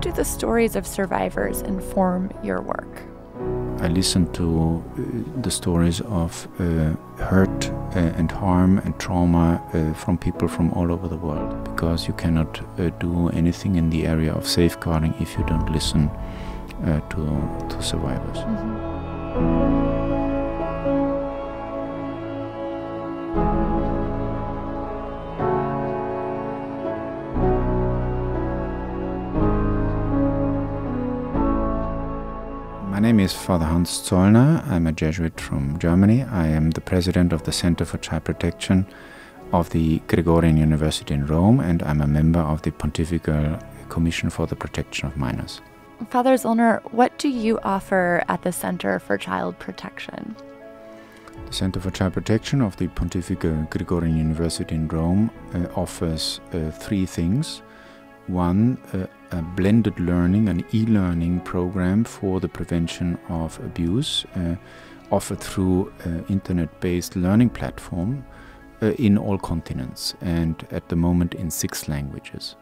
do the stories of survivors inform your work? I listen to the stories of hurt and harm and trauma from people from all over the world, because you cannot do anything in the area of safeguarding if you don't listen to survivors. Mm-hmm. My name is Father Hans Zollner. I'm a Jesuit from Germany. I am the president of the Center for Child Protection of the Gregorian University in Rome, and I'm a member of the Pontifical Commission for the Protection of Minors. Father Zollner, what do you offer at the Center for Child Protection? The Center for Child Protection of the Pontifical Gregorian University in Rome offers three things. One, a blended learning, an e-learning program for the prevention of abuse offered through internet-based learning platform in all continents, and at the moment in 6 languages.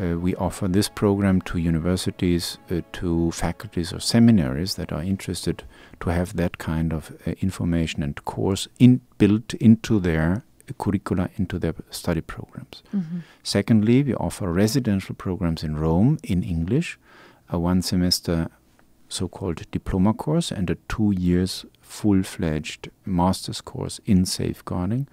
We offer this program to universities, to faculties or seminaries that are interested to have that kind of information and course built into their curricula, into their study programs. Mm-hmm. Secondly, we offer residential programs in Rome in English, a 1-semester so-called diploma course and a 2-year full-fledged master's course in safeguarding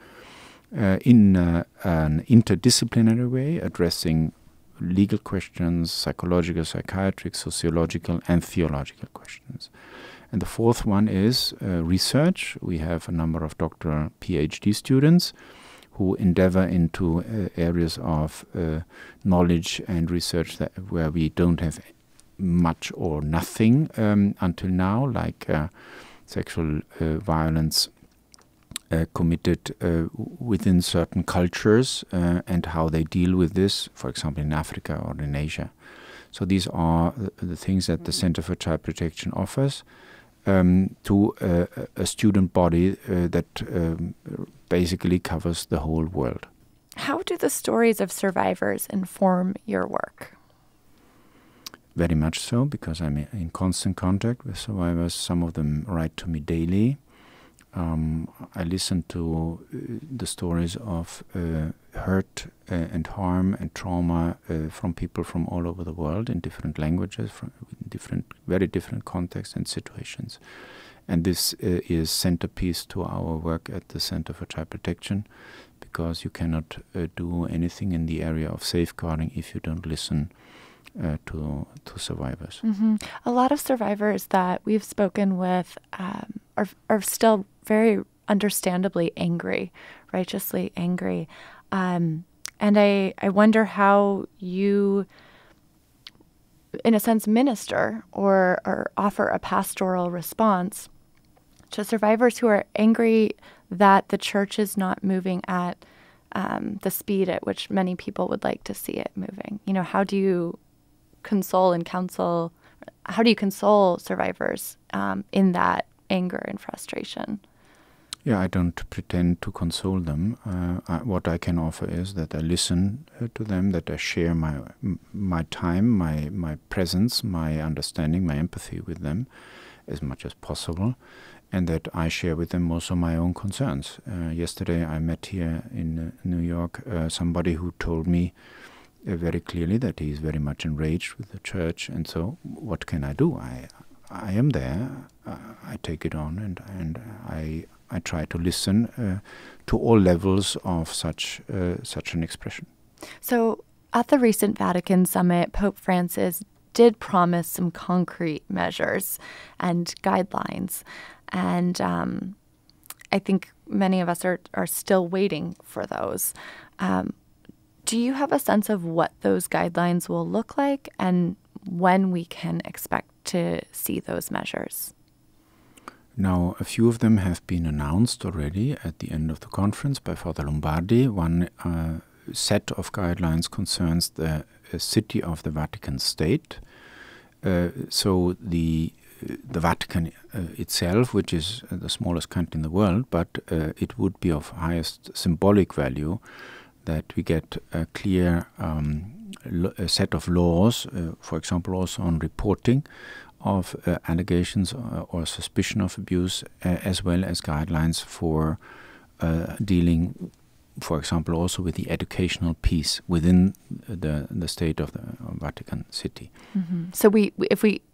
in an interdisciplinary way, addressing legal questions, psychological, psychiatric, sociological and theological questions. And the fourth one is research. We have a number of doctoral PhD students who endeavor into areas of knowledge and research that where we don't have much or nothing until now, like sexual violence committed within certain cultures and how they deal with this, for example, in Africa or in Asia. So these are the things that the Center for Child Protection offers to a student body that basically covers the whole world. How do the stories of survivors inform your work? Very much so, because I'm in constant contact with survivors. Some of them write to me daily. I listen to the stories of hurt and harm and trauma from people from all over the world in different languages, from different, very different contexts and situations. And this is centerpiece to our work at the Center for Child Protection, because you cannot do anything in the area of safeguarding if you don't listen to survivors. Mm-hmm. A lot of survivors that we've spoken with are still very understandably angry, righteously angry. And I wonder how you, in a sense, minister or offer a pastoral response to survivors who are angry that the church is not moving at the speed at which many people would like to see it moving. You know, how do you console and counsel? How do you console survivors in that anger and frustration? Yeah, I don't pretend to console them. What I can offer is that I listen to them, that I share my time, my presence, my understanding, my empathy with them as much as possible, and that I share with them also my own concerns. Yesterday I met here in New York somebody who told me very clearly that he is very much enraged with the church, and so what can I do? I am there. I take it on, and I try to listen to all levels of such an expression. So at the recent Vatican summit, Pope Francis did promise some concrete measures and guidelines. And I think many of us are still waiting for those. Do you have a sense of what those guidelines will look like and when we can expect to see those measures? Now, a few of them have been announced already at the end of the conference by Father Lombardi. One set of guidelines concerns the city of the Vatican State. So the Vatican itself, which is the smallest country in the world, but it would be of highest symbolic value that we get a clear set of laws, for example, also on reporting of allegations or suspicion of abuse, as well as guidelines for dealing, for example, also with the educational piece within the state of the Vatican City. Mm-hmm. So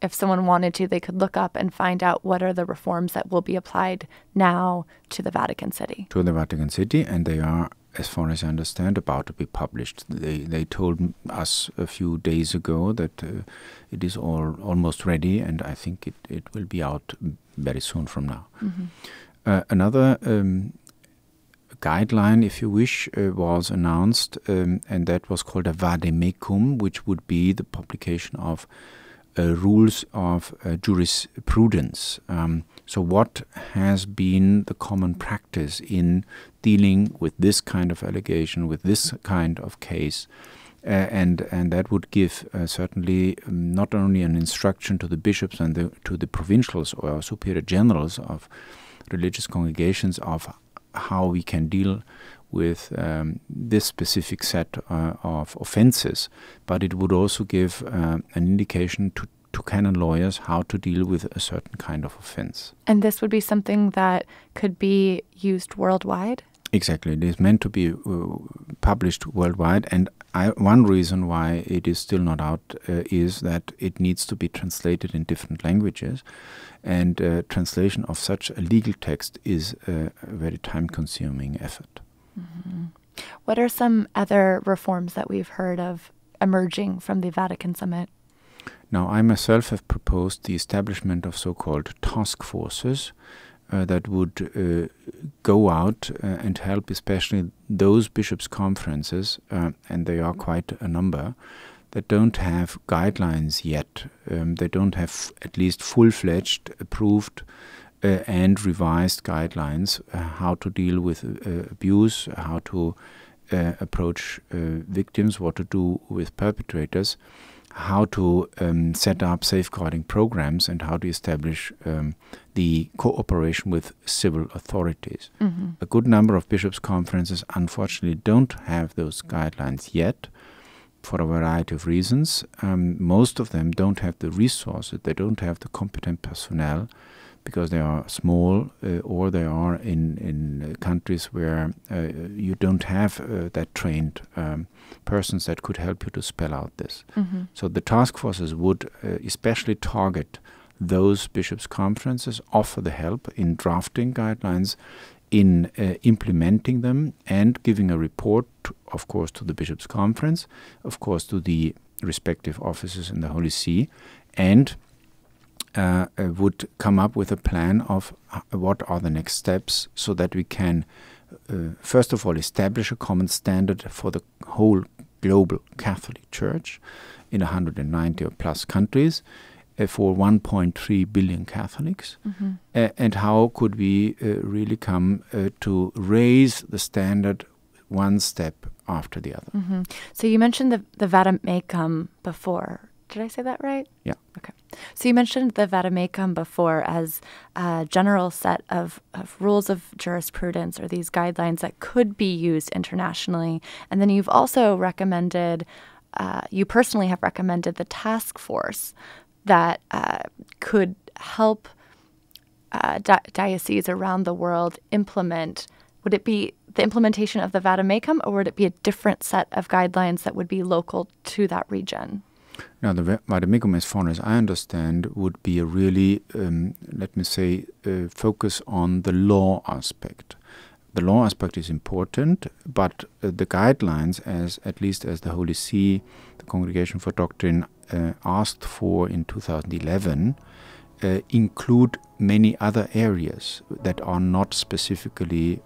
if someone wanted to, they could look up and find out what are the reforms that will be applied now to the Vatican City. To the Vatican City, and they are, as far as I understand, about to be published. They told us a few days ago that it is all almost ready, and I think it will be out very soon from now. Mm-hmm. Another guideline, if you wish, was announced, and that was called a vademecum, which would be the publication of rules of jurisprudence. So what has been the common practice in dealing with this kind of allegation, with this kind of case? And that would give certainly not only an instruction to the bishops and to the provincials or superior generals of religious congregations of how we can deal with this specific set of offenses, but it would also give an indication to canon lawyers how to deal with a certain kind of offense. And this would be something that could be used worldwide? Exactly. It is meant to be published worldwide, and one reason why it is still not out is that it needs to be translated in different languages, and translation of such a legal text is a very time-consuming effort. Mm-hmm. What are some other reforms that we've heard of emerging from the Vatican Summit? Now, I myself have proposed the establishment of so-called task forces that would go out and help especially those bishops' conferences, and they are quite a number, that don't have guidelines yet. They don't have at least full-fledged, approved and revised guidelines how to deal with abuse, how to approach victims, what to do with perpetrators, how to set up safeguarding programs, and how to establish the cooperation with civil authorities. Mm-hmm. A good number of bishops' conferences unfortunately don't have those guidelines yet for a variety of reasons. Most of them don't have the resources, they don't have the competent personnel, because they are small or they are in countries where you don't have that trained persons that could help you to spell out this. Mm-hmm. So the task forces would especially target those bishops' conferences, offer the help in drafting guidelines, in implementing them, and giving a report, of course, to the bishops' conference, of course, to the respective offices in the Holy See, and would come up with a plan of what are the next steps, so that we can, first of all, establish a common standard for the whole global Catholic Church in 190 or plus countries for 1.3 billion Catholics. Mm-hmm. And how could we really come to raise the standard one step after the other. Mm-hmm. So you mentioned the vademecum before. Did I say that right? Yeah. Okay. So you mentioned the vademecum before as a general set of rules of jurisprudence, or these guidelines that could be used internationally. And then you've also recommended, you personally have recommended the task force that could help dioceses around the world implement. Would it be the implementation of the vademecum, or would it be a different set of guidelines that would be local to that region? Now, the vademecum, as far as I understand, would be a really, let me say, focus on the law aspect. The law aspect is important, but the guidelines, as at least as the Holy See, the Congregation for Doctrine, asked for in 2011, include many other areas that are not specifically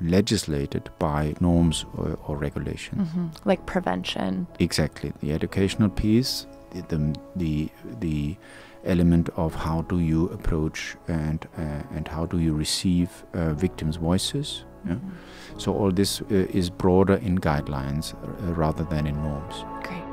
legislated by norms or regulations. Mm-hmm. Like prevention. Exactly. The educational piece, the element of how do you approach and how do you receive victims' voices. Yeah? Mm-hmm. So all this is broader in guidelines rather than in norms. Great.